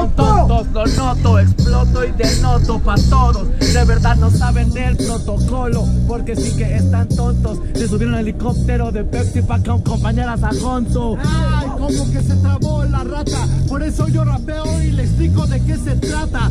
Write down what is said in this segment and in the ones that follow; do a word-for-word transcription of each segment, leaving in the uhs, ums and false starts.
son tontos, lo noto, exploto y denoto pa' todos. De verdad no saben el protocolo, porque sí que están tontos. Se subieron al helicóptero de Pepsi pa' compañeras a Gonzo. Ay, como que se trabó la rata, por eso yo rapeo y les digo de qué se trata.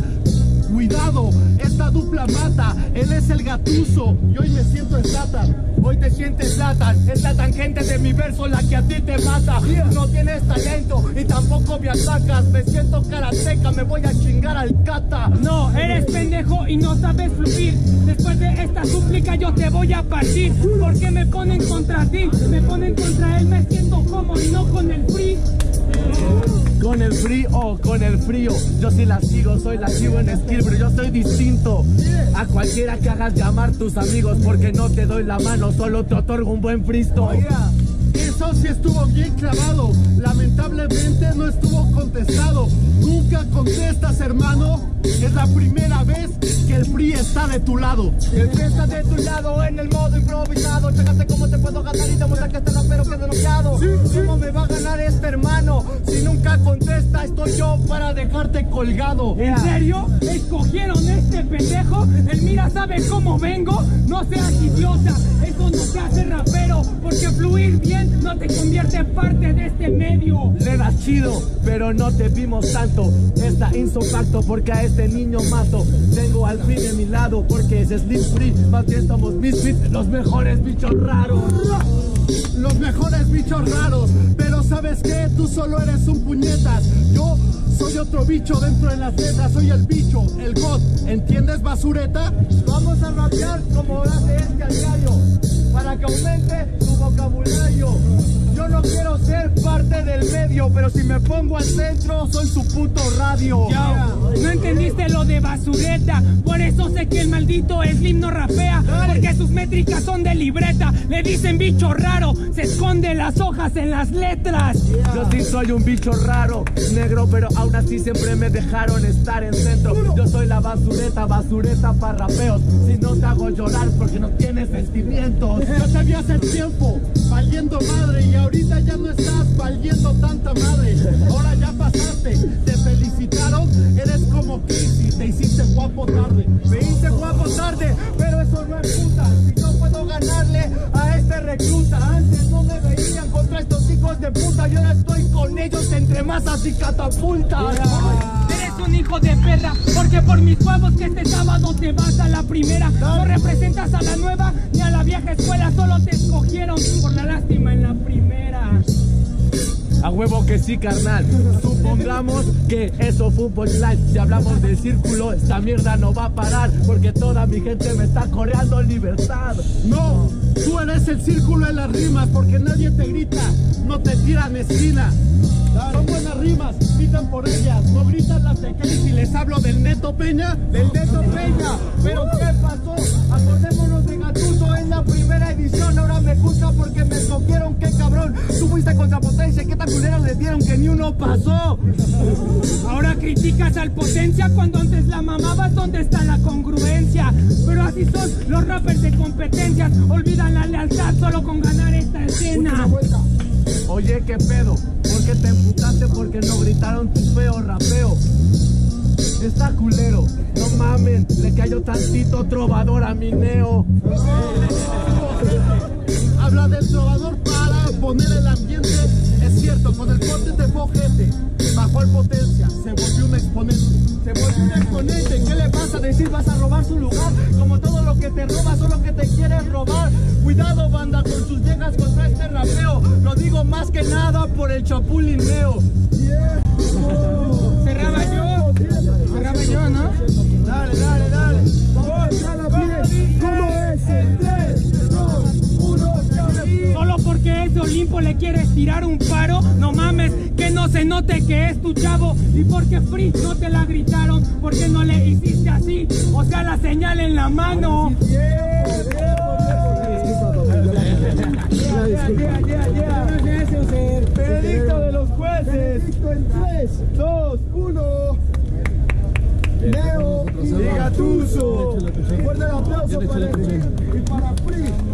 Cuidado, esta dupla mata, él es el Gatuzo y hoy me siento Zlatan. Hoy te sientes Zlatan, es la tangente de mi verso la que a ti te mata. No tienes talento y tampoco me atacas, me siento karateca, me voy a chingar al Cata. No, eres pendejo y no sabes fluir, después de esta súplica yo te voy a partir. Porque me ponen contra ti, me ponen contra él, me siento como y no con el free. Con el frío, con el frío, yo sí la sigo, soy la sigo en skill, pero yo soy distinto a cualquiera que hagas llamar tus amigos, porque no te doy la mano, solo te otorgo un buen fristo. Oh, yeah. Eso sí estuvo bien clavado, lamentablemente no estuvo contestado. Nunca contestas, hermano, es la primera vez que el free está de tu lado. El free está de tu lado en el modo improvisado. Fíjate cómo te puedo ganar y te muestra que este rapero queda bloqueado. Sí, sí. ¿Cómo me va a ganar este hermano? Si nunca contesta, estoy yo para dejarte colgado. ¿En serio? ¿Escogieron este pendejo? El mira sabe cómo vengo. No seas idiota, eso no te hace rapero, porque fluir bien no te convierte en parte de este medio. Le das chido, pero no te vimos tanto. Está insofacto porque a este niño mato. Tengo al fin de mi lado porque es Slim Free. Más bien somos misfits, los mejores bichos raros. Los mejores bichos raros, pero ¿sabes qué? Tú solo eres un puñetas. Yo soy otro bicho dentro de las letras, soy el bicho, el god. ¿Entiendes, basureta? Vamos a rapear como hace este alcario, para que aumente tu vocabulario. Yo no quiero ser parte del medio, pero si me pongo al centro, soy su puto radio. Yo, no entendiste lo de basureta, por eso sé que el maldito Slim no rapea, porque sus métricas son de libreta. Le dicen bicho raro, se esconden las hojas en las letras. Yo sí soy un bicho raro, negro, pero aún así siempre me dejaron estar en centro. Yo soy la basureta, basureta para rapeos. Si no te hago llorar, porque no tienes sentimientos. Yo te vi hace tiempo, valiendo madre, y ahorita ya no estás valiendo tanta madre. Ahora ya pasaste, te felicitaron, eres como Chris y te hiciste guapo tarde. Me hice guapo tarde, pero eso no es puta. Si no puedo ganarle a este recluta, antes no me veían contra estos hijos de puta, y ahora estoy con ellos entre masas y catapultas. Yeah. Eres un hijo de perra, porque por mis huevos que este sábado te vas a la primera. No representas a la nueva ni a la vieja escuela, solo te escogieron por la lástima en la primera. A huevo que sí, carnal. Supongamos que eso fue un punchline. Si hablamos del círculo, esta mierda no va a parar, porque toda mi gente me está coreando libertad. No, tú eres el círculo en las rimas, porque nadie te grita, no te tiran esquina. Son buenas rimas, gritan por ellas, no gritan las de Kelly. Si les hablo del Neto Peña, del Neto Peña. Pero ¿qué pasó? Acordémonos de Gatuzo en la primera edición. Ahora me gusta porque me escogieron, qué cabrón. Tú fuiste contra Potencia, qué tan culera les dieron que ni uno pasó. Ahora criticas al Potencia cuando antes la mamabas, ¿dónde está la congruencia? Pero así son los rappers de competencias, olvidan la lealtad solo con ganar esta escena. Oye, ¿qué pedo? ¿Por qué te emputaste? Porque no gritaron tu feo rapeo. Está culero, no mamen, le cayó tantito trovador a mi neo. Habla del trovador para poner el ambiente. Es cierto, con el corte te fue gente, bajó el Potencia, se volvió un exponente. Se volvió un exponente, ¿qué le vas a decir? Vas a robar su lugar, como todo lo que te roba, solo que te quieres robar. Cuidado, banda, con sus llegas contra este rapeo. Lo digo más que nada por el chapulineo. Yeah. Oh. Cerraba yo, cerraba yo, ¿no? Dale, dale, dale. Vamos a la piel. ¿Cómo es? En tres, dos, uno, solo porque a este Olimpo le quieres tirar un paro, no mames, que no se note que es tu chavo. Y porque Free no te la gritaron, porque no le hiciste así, o sea, la señal en la mano. Yeah, yeah, yeah, yeah. Veredicto de los jueces. Veredicto en tres, dos, uno. Neo y Gatuzo. Fuerte el aplauso para el Free y para Free.